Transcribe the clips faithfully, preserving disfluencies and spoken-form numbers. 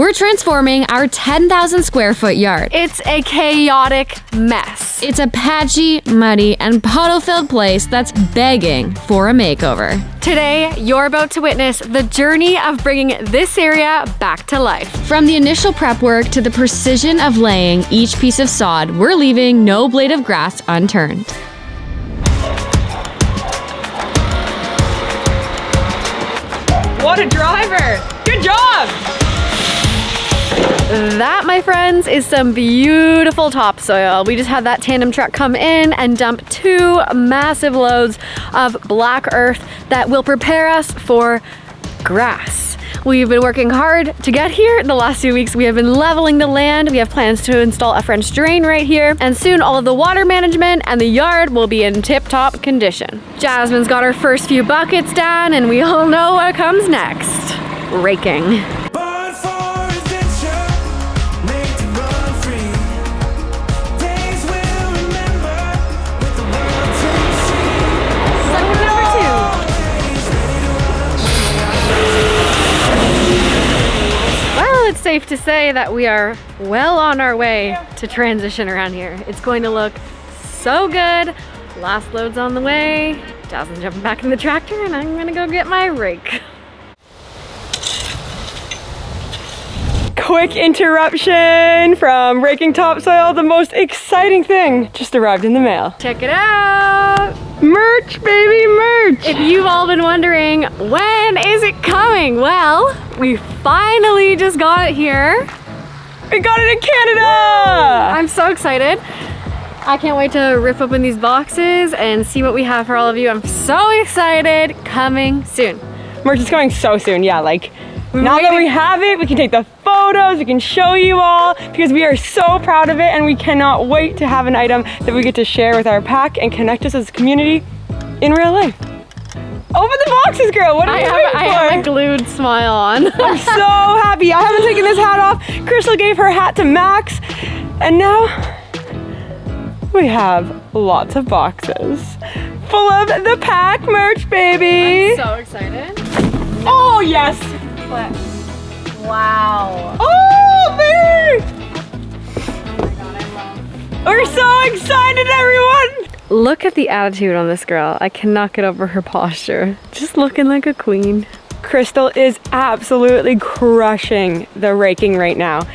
We're transforming our ten thousand square foot yard. It's a chaotic mess. It's a patchy, muddy, and puddle-filled place that's begging for a makeover. Today, you're about to witness the journey of bringing this area back to life. From the initial prep work to the precision of laying each piece of sod, we're leaving no blade of grass unturned. What a driver! Good job! That, my friends, is some beautiful topsoil. We just had that tandem truck come in and dump two massive loads of black earth that will prepare us for grass. We've been working hard to get here. The last few weeks we have been leveling the land. We have plans to install a French drain right here, and soon all of the water management and the yard will be in tip-top condition. Jasmine's got her first few buckets down, and we all know what comes next. Raking. Safe to say that we are well on our way to transition around here. It's going to look so good. Last load's on the way. Jasmine's jumping back in the tractor and I'm gonna go get my rake. Quick interruption from raking topsoil. The most exciting thing just arrived in the mail. Check it out. Merch, baby, merch. If you've all been wondering, when is it coming? Well, we finally just got it here. We got it in Canada. Woo! I'm so excited. I can't wait to rip open these boxes and see what we have for all of you. I'm so excited. Coming soon. Merch is coming so soon. Yeah, like We're now waiting. that we have it, we can take the photos, we can show you all, because we are so proud of it and we cannot wait to have an item that we get to share with our pack and connect us as a community in real life. Open the boxes, girl. What are you waiting for? I have a glued smile on. I'm so happy. I haven't taken this hat off. Crystal gave her hat to Max, and now we have lots of boxes full of the pack merch, baby. I'm so excited. Oh, yes. Wow. Oh, there! Oh my God, I love. We're so excited, everyone! Look at the attitude on this girl. I cannot get over her posture. Just looking like a queen. Crystal is absolutely crushing the raking right now.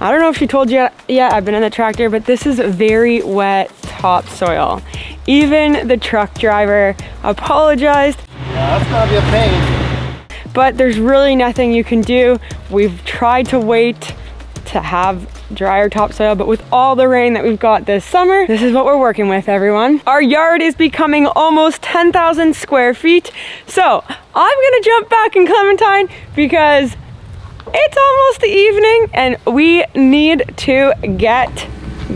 I don't know if she told you yet, I've been in the tractor, but this is very wet topsoil. Even the truck driver apologized. Yeah, that's gonna be a pain. But there's really nothing you can do. We've tried to wait to have drier topsoil, but with all the rain that we've got this summer, this is what we're working with, everyone. Our yard is becoming almost ten thousand square feet. So I'm gonna jump back in Clementine because it's almost the evening and we need to get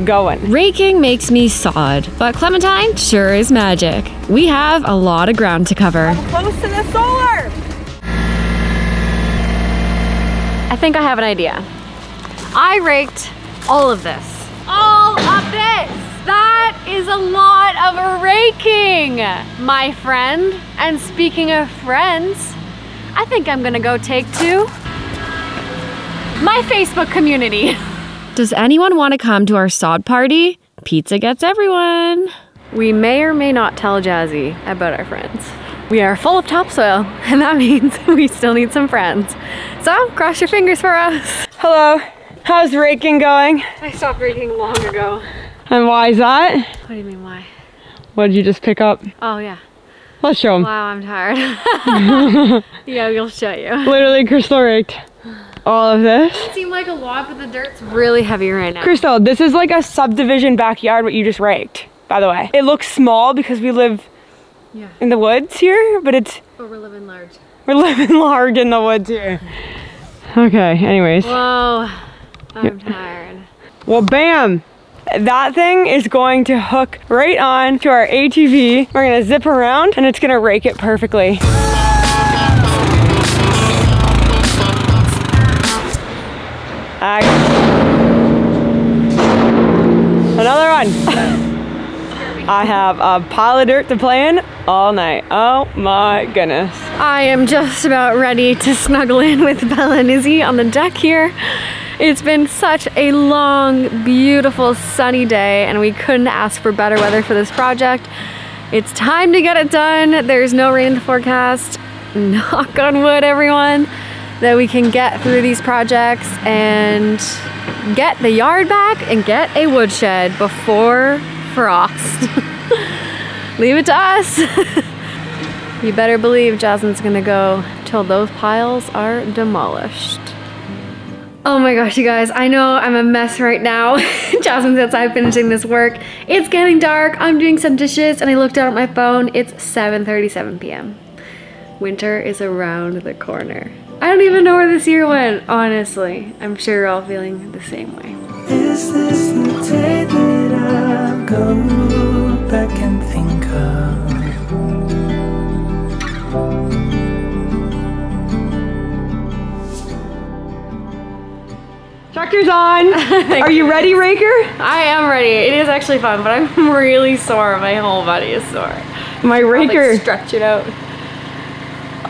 going. Raking makes me sod, but Clementine sure is magic. We have a lot of ground to cover. I'm close to the solar. I think I have an idea. I raked all of this. All of this! That is a lot of raking, my friend. And speaking of friends, I think I'm gonna go take to my Facebook community. Does anyone wanna come to our sod party? Pizza gets everyone. We may or may not tell Jazzy about our friends. We are full of topsoil, and that means we still need some friends. So, cross your fingers for us. Hello, how's raking going? I stopped raking long ago. And why is that? What do you mean, why? What did you just pick up? Oh, yeah. Let's show them. Wow, I'm tired. Yeah, we'll show you. Literally, Crystal raked all of this. It seemed like a lot, but the dirt's really heavy right now. Crystal, this is like a subdivision backyard, what you just raked, by the way. It looks small because we live Yeah. in the woods here, but it's... But we're living large. We're living large in the woods here. Okay, anyways. Whoa, I'm tired. Well, bam! That thing is going to hook right on to our A T V. We're gonna zip around and it's gonna rake it perfectly. Another one. I have a pile of dirt to play in all night. Oh my goodness. I am just about ready to snuggle in with Bella and Izzy on the deck here. It's been such a long, beautiful, sunny day, and we couldn't ask for better weather for this project. It's time to get it done. There's no rain in the forecast. Knock on wood, everyone, that we can get through these projects and get the yard back and get a woodshed before frost. Leave it to us. You better believe Jasmine's gonna go till those piles are demolished. Oh my gosh, you guys, I know I'm a mess right now. Jasmine's outside finishing this work. It's getting dark, I'm doing some dishes, and I looked down at my phone, it's seven thirty-seven p m Winter is around the corner. I don't even know where this year went, honestly. I'm sure you're all feeling the same way. Is this the day that I go back and think of? Tractor's on! Are you ready, Raker? I am ready. It is actually fun, but I'm really sore. My whole body is sore. My Raker! I'll, like, stretch it out.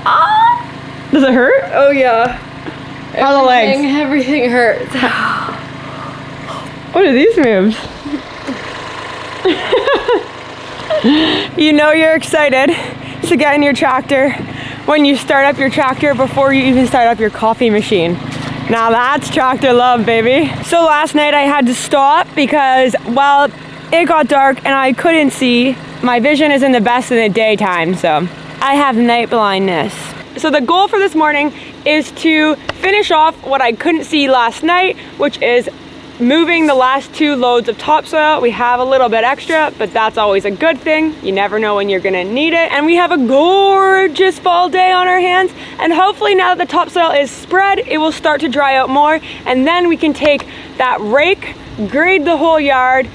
Ah! Does it hurt? Oh yeah. All the legs. Everything hurts. What are these moves? You know you're excited to get in your tractor when you start up your tractor before you even start up your coffee machine. Now that's tractor love, baby. So last night I had to stop because, well, it got dark and I couldn't see. My vision isn't the best in the daytime, so I have night blindness. So the goal for this morning is to finish off what I couldn't see last night, which is moving the last two loads of topsoil. We have a little bit extra, but that's always a good thing. You never know when you're gonna need it. And we have a gorgeous fall day on our hands. And hopefully now that the topsoil is spread, it will start to dry out more. And then we can take that rake, grade the whole yard.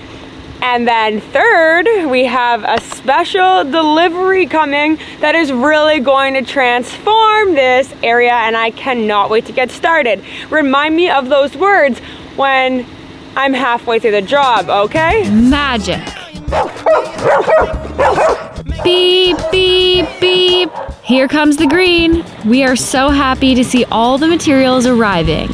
And then third, we have a special delivery coming that is really going to transform this area, and I cannot wait to get started. Remind me of those words when I'm halfway through the job, okay? Magic. Beep, beep, beep. Here comes the green. We are so happy to see all the materials arriving.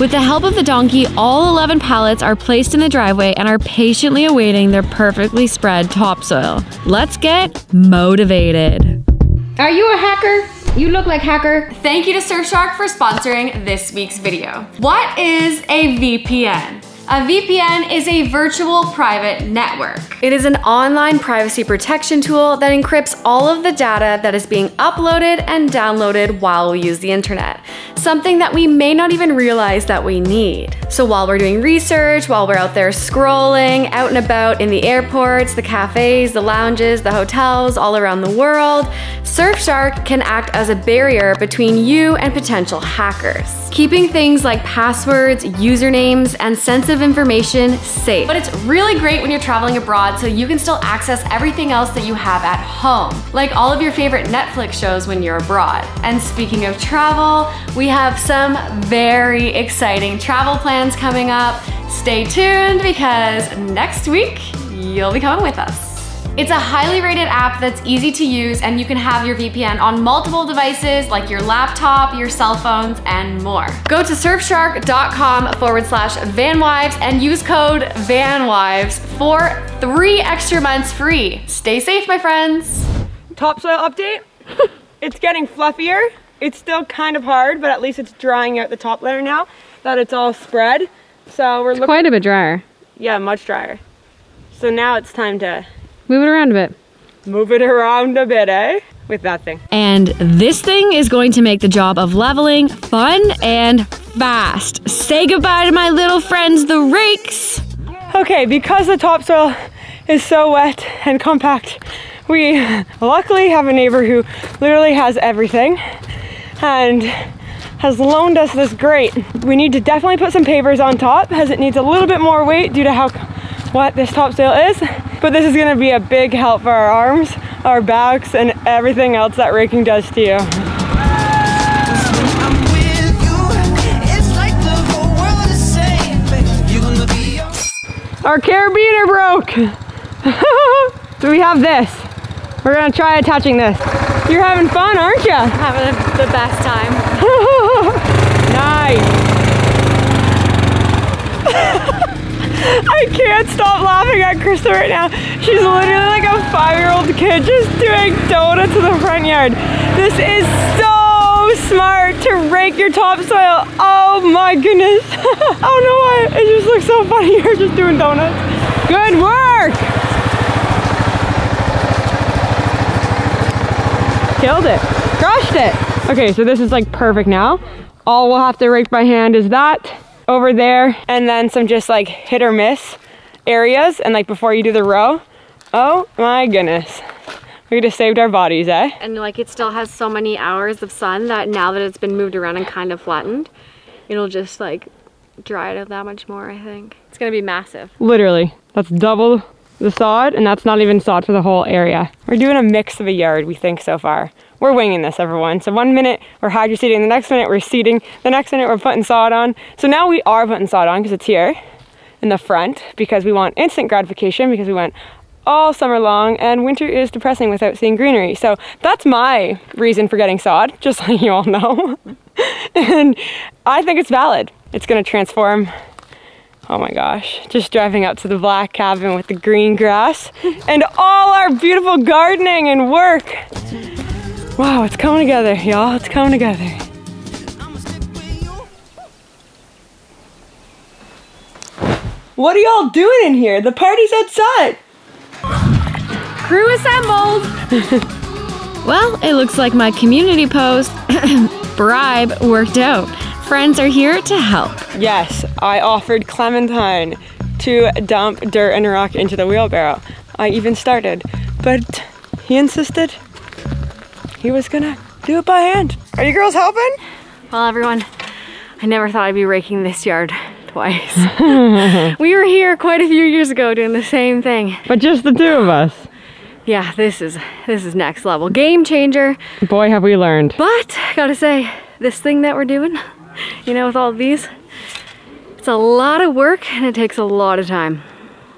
With the help of the donkey, all eleven pallets are placed in the driveway and are patiently awaiting their perfectly spread topsoil. Let's get motivated. Are you a hacker? You look like hacker. Thank you to Surfshark for sponsoring this week's video. What is a V P N? A V P N is a virtual private network. It is an online privacy protection tool that encrypts all of the data that is being uploaded and downloaded while we use the internet, something that we may not even realize that we need. So while we're doing research, while we're out there scrolling, out and about in the airports, the cafes, the lounges, the hotels, all around the world, Surfshark can act as a barrier between you and potential hackers, keeping things like passwords, usernames, and sensitive information safe. But it's really great when you're traveling abroad, so you can still access everything else that you have at home, like all of your favorite Netflix shows when you're abroad. And speaking of travel, we have some very exciting travel plans coming up. Stay tuned, because next week you'll be coming with us. It's a highly rated app that's easy to use, and you can have your V P N on multiple devices like your laptop, your cell phones, and more. Go to surfshark.com forward slash Vanwives and use code Vanwives for three extra months free. Stay safe, my friends. Topsoil update. It's getting fluffier. It's still kind of hard, but at least it's drying out the top layer now that it's all spread. So we're looking quite a bit drier. Yeah, much drier. So now it's time to move it around a bit. Move it around a bit, eh? With that thing. And this thing is going to make the job of leveling fun and fast. Say goodbye to my little friends, the rakes. Okay, because the topsoil is so wet and compact, we luckily have a neighbor who literally has everything and has loaned us this grate. We need to definitely put some pavers on top, as it needs a little bit more weight due to how wet this topsoil is. But this is gonna be a big help for our arms, our backs, and everything else that raking does to you. Our carabiner broke! So we have this. We're gonna try attaching this. You're having fun, aren't you? Having the best time. Nice. I can't stop laughing at Krista right now. She's literally like a five-year-old kid just doing donuts in the front yard. This is so smart to rake your topsoil. Oh my goodness. I don't know why. It just looks so funny. You're just doing donuts. Good work. Killed it. Crushed it. Okay, so this is like perfect now. All we'll have to rake by hand is that over there, and then some just like hit or miss areas, and like before you do the row. Oh my goodness, we just saved our bodies, eh? And like it still has so many hours of sun that now that it's been moved around and kind of flattened, it'll just like dry it out that much more. I think it's gonna be massive. Literally, that's double the sod, and that's not even sod for the whole area. We're doing a mix of a yard, we think, so far. We're winging this, everyone. So one minute we're hydro seeding, the next minute we're seeding, the next minute we're putting sod on. So now we are putting sod on because it's here in the front, because we want instant gratification, because we went all summer long and winter is depressing without seeing greenery. So that's my reason for getting sod, just like you all know. And I think it's valid. It's gonna transform. Oh my gosh, just driving up to the black cabin with the green grass and all our beautiful gardening and work. Wow, it's coming together, y'all. It's coming together. What are y'all doing in here? The party's outside. Crew assembled. Well, it looks like my community post bribe worked out. Friends are here to help. Yes, I offered Clementine to dump dirt and rock into the wheelbarrow. I even started, but he insisted. He was gonna do it by hand. Are you girls helping? Well, everyone, I never thought I'd be raking this yard twice. We were here quite a few years ago doing the same thing. But just the two of us. Yeah, this is this is next level. Game changer. Boy, have we learned. But I gotta say, this thing that we're doing, you know, with all these, it's a lot of work and it takes a lot of time.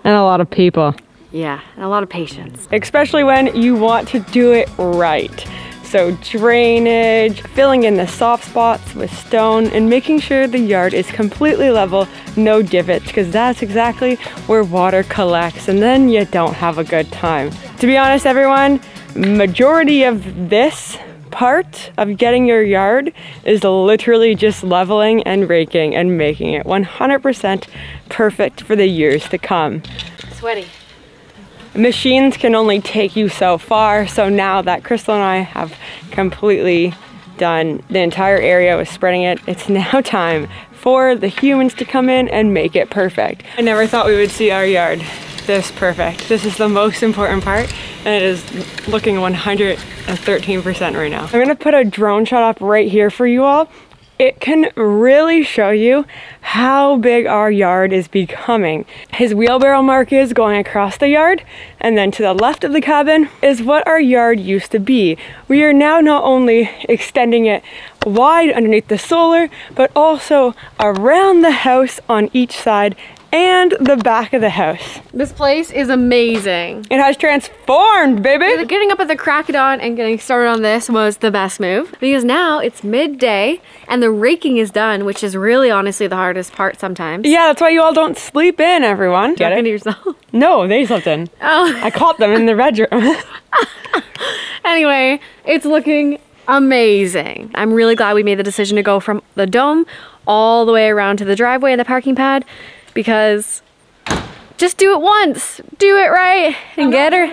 And a lot of people. Yeah, and a lot of patience. Especially when you want to do it right. So drainage, filling in the soft spots with stone, and making sure the yard is completely level, no divots, because that's exactly where water collects, and then you don't have a good time. To be honest, everyone, majority of this part of getting your yard is literally just leveling and raking and making it one hundred percent perfect for the years to come. Sweaty. Machines can only take you so far, so now that Crystal and I have completely done the entire area with spreading it, it's now time for the humans to come in and make it perfect. I never thought we would see our yard this perfect. This is the most important part, and it is looking one hundred thirteen percent right now. I'm gonna put a drone shot up right here for you all. It can really show you how big our yard is becoming. His wheelbarrow mark is going across the yard, and then to the left of the cabin is what our yard used to be. We are now not only extending it wide underneath the solar, but also around the house on each side and the back of the house. This place is amazing. It has transformed, baby. Getting up at the crack of dawn and getting started on this was the best move, because now it's midday and the raking is done, which is really honestly the hardest part sometimes. Yeah, that's why you all don't sleep in, everyone. Get it? Yourself. No, they slept in. Oh. I caught them in the bedroom. Anyway, it's looking amazing. I'm really glad we made the decision to go from the dome all the way around to the driveway and the parking pad, because just do it once, do it right, and get her,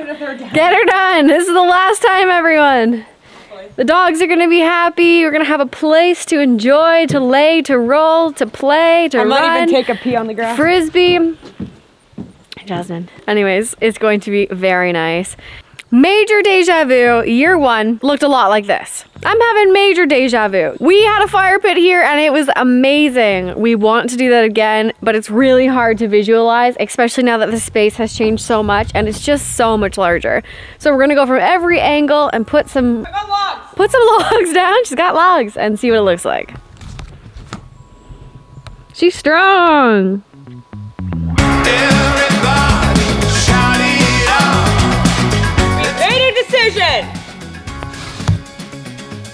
get her done. This is the last time, everyone. The dogs are gonna be happy. You're gonna have a place to enjoy, to lay, to roll, to play, to run. I might even take a pee on the ground. Frisbee. Jasmine. Anyways, it's going to be very nice. Major deja vu, year one, looked a lot like this. I'm having major deja vu. We had a fire pit here and it was amazing. We want to do that again, but it's really hard to visualize, especially now that the space has changed so much and it's just so much larger. So we're gonna go from every angle and put some, I got logs. Put some logs down. She's got logs, and see what it looks like. She's strong. Everybody shout it out.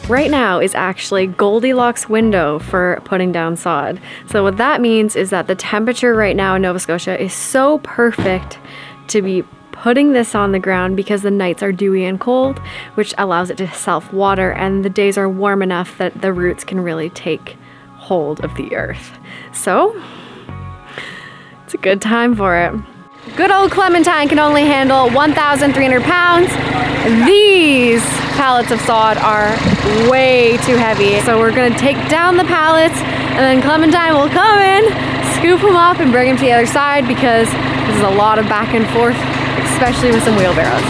Right now is actually Goldilocks window for putting down sod. So what that means is that the temperature right now in Nova Scotia is so perfect to be putting this on the ground because the nights are dewy and cold, which allows it to self-water, and the days are warm enough that the roots can really take hold of the earth. So it's a good time for it. Good old Clementine can only handle one thousand three hundred pounds. These pallets of sod are way too heavy. So we're gonna take down the pallets and then Clementine will come in, scoop them up and bring them to the other side, because this is a lot of back and forth, especially with some wheelbarrows.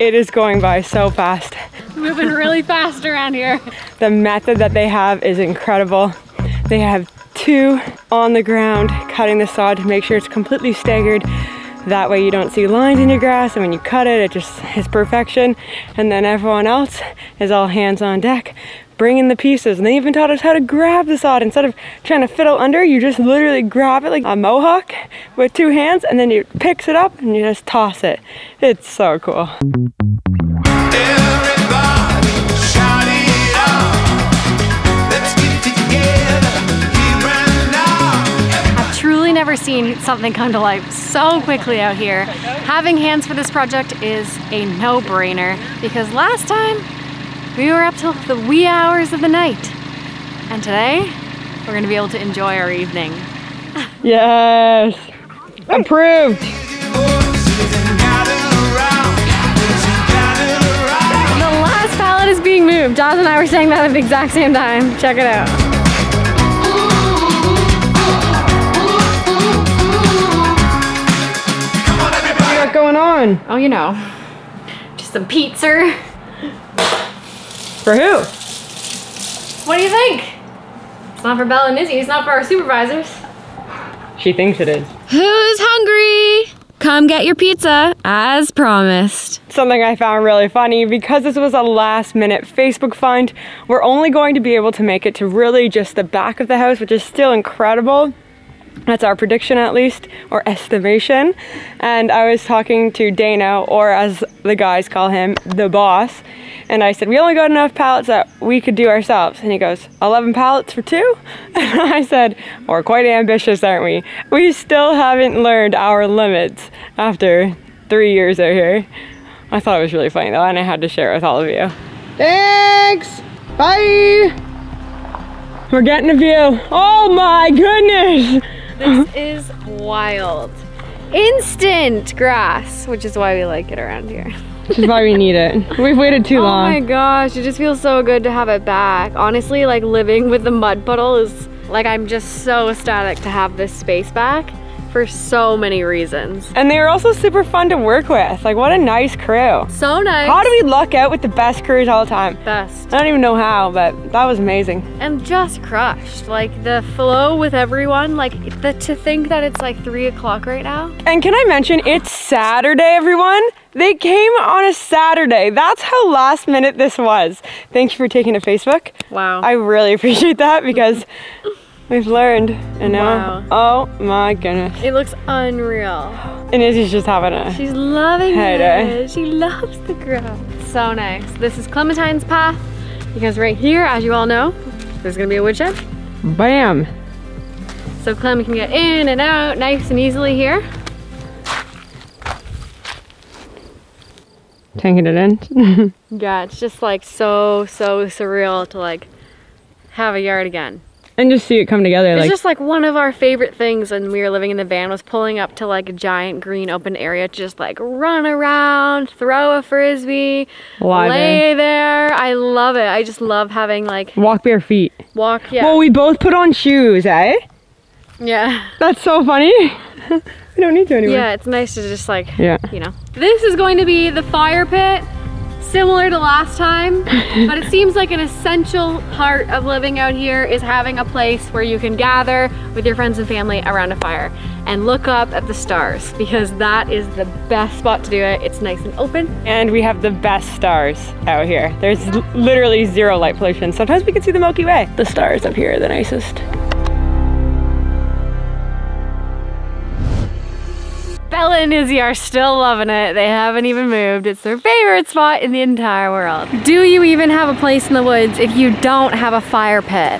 It is going by so fast. Moving really fast around here. The method that they have is incredible. They have two on the ground cutting the sod to make sure it's completely staggered. That way you don't see lines in your grass, and when you cut it, it just is perfection. And then everyone else is all hands on deck, bringing the pieces. And they even taught us how to grab the sod. Instead of trying to fiddle under, you just literally grab it like a mohawk with two hands, and then you picks it up and you just toss it. It's so cool. Never seen something come to life so quickly out here. Having hands for this project is a no-brainer, because last time we were up till the wee hours of the night, and today we're gonna be able to enjoy our evening. Yes, approved. The last pallet is being moved. Josh and I were saying that at the exact same time. Check it out. Going on? Oh, you know, just some pizza. For who? What do you think? It's not for Bella and Izzy. It's not for our supervisors. She thinks it is. Who's hungry? Come get your pizza, as promised. Something I found really funny, because this was a last minute Facebook find, we're only going to be able to make it to really just the back of the house, which is still incredible. That's our prediction, at least, or estimation. And I was talking to Dana, or as the guys call him, the boss, and I said, we only got enough pallets that we could do ourselves. And he goes, eleven pallets for two? And I said, we're quite ambitious, aren't we? We still haven't learned our limits after three years out here. I thought it was really funny, though, and I had to share it with all of you. Thanks! Bye! We're getting a view. Oh my goodness! This is wild. Instant grass, which is why we like it around here. Which is why we need it. We've waited too long. Oh my gosh, it just feels so good to have it back. Honestly, like living with the mud puddle is, like, I'm just so ecstatic to have this space back for so many reasons. And they were also super fun to work with. Like, what a nice crew. So nice. How do we luck out with the best crews all the time? Best. I don't even know how, but that was amazing. And just crushed. Like, the flow with everyone, like, the, to think that it's like three o'clock right now. And can I mention, it's Saturday, everyone. They came on a Saturday. That's how last minute this was. Thank you for taking to Facebook. Wow. I really appreciate that, because we've learned, and now, wow. Oh my goodness. It looks unreal. And Izzy's just having a She's loving heyday. It. She loves the grass. So nice. This is Clementine's path, because right here, as you all know, there's gonna be a woodshed. Bam. So Clem can get in and out nice and easily here. Tanking it in. Yeah, it's just like so, so surreal to like have a yard again. And just see it come together. It's like, just like one of our favorite things when we were living in the van was pulling up to like a giant green open area to just like run around, throw a frisbee, lie lay there. there. I love it. I just love having like... Walk bare feet. Walk, yeah. Well, we both put on shoes, eh? Yeah. That's so funny. We don't need to anymore. Yeah, it's nice to just like, yeah. You know. This is going to be the fire pit. Similar to last time, but it seems like an essential part of living out here is having a place where you can gather with your friends and family around a fire and look up at the stars, because that is the best spot to do it. It's nice and open. And we have the best stars out here. There's literally zero light pollution. Sometimes we can see the Milky Way. The stars up here are the nicest. Bella and Izzy are still loving it. They haven't even moved. It's their favorite spot in the entire world. Do you even have a place in the woods if you don't have a fire pit?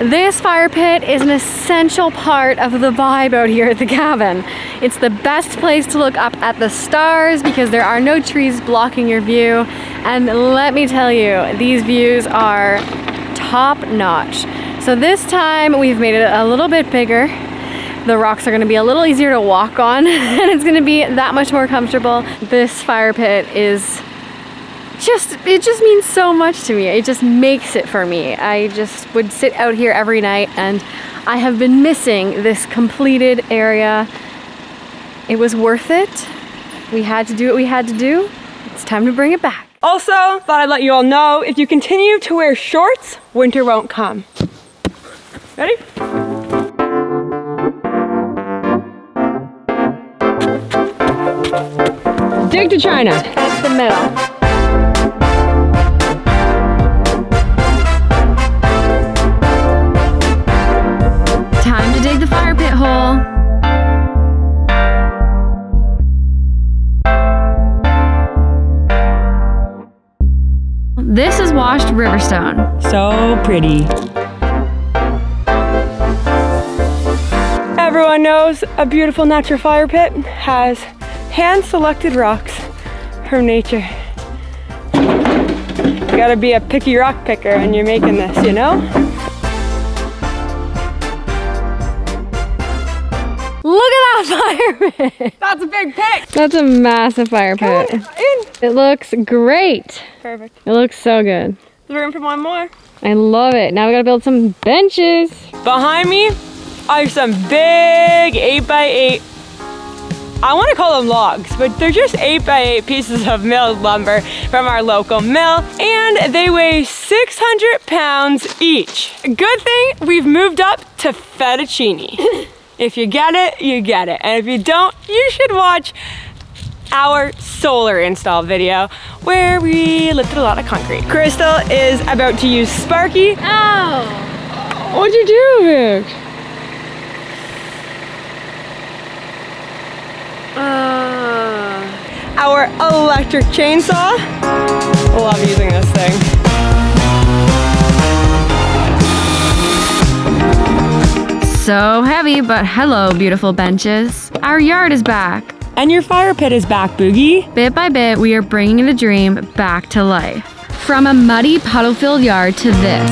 This fire pit is an essential part of the vibe out here at the cabin. It's the best place to look up at the stars because there are no trees blocking your view. And let me tell you, these views are top notch. So this time we've made it a little bit bigger. The rocks are gonna be a little easier to walk on and it's gonna be that much more comfortable. This fire pit is just, it just means so much to me. It just makes it for me. I just would sit out here every night and I have been missing this completed area. It was worth it. We had to do what we had to do. It's time to bring it back. Also, thought I'd let you all know, if you continue to wear shorts, winter won't come. Ready? Dig to China. That's the middle. This is washed riverstone. So pretty. Everyone knows a beautiful natural fire pit has hand-selected rocks from nature. You gotta be a picky rock picker and you're making this, you know? Look at that fire pit! That's a big pit! That's a massive fire pit. Come on, in. It looks great. Perfect. It looks so good. There's room for one more. I love it. Now we gotta build some benches. Behind me are some big eight by eight. I wanna call them logs, but they're just eight by eight pieces of milled lumber from our local mill, and they weigh six hundred pounds each. Good thing we've moved up to fettuccine. If you get it, you get it. And if you don't, you should watch our solar install video where we lifted a lot of concrete. Crystal is about to use Sparky. Ow! What'd you do, Vic? Uh. Our electric chainsaw. I love using this thing. So heavy, but hello, beautiful benches. Our yard is back. And your fire pit is back, Boogie. Bit by bit, we are bringing the dream back to life. From a muddy, puddle-filled yard to this.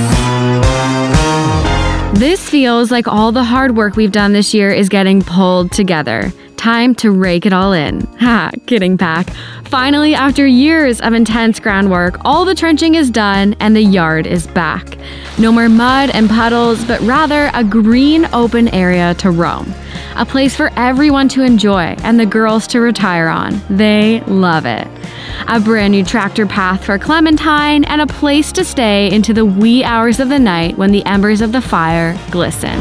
This feels like all the hard work we've done this year is getting pulled together. Time to rake it all in. Ha, kidding pack. Finally, after years of intense groundwork, all the trenching is done and the yard is back. No more mud and puddles, but rather a green open area to roam. A place for everyone to enjoy and the girls to retire on. They love it. A brand new tractor path for Clementine and a place to stay into the wee hours of the night when the embers of the fire glisten.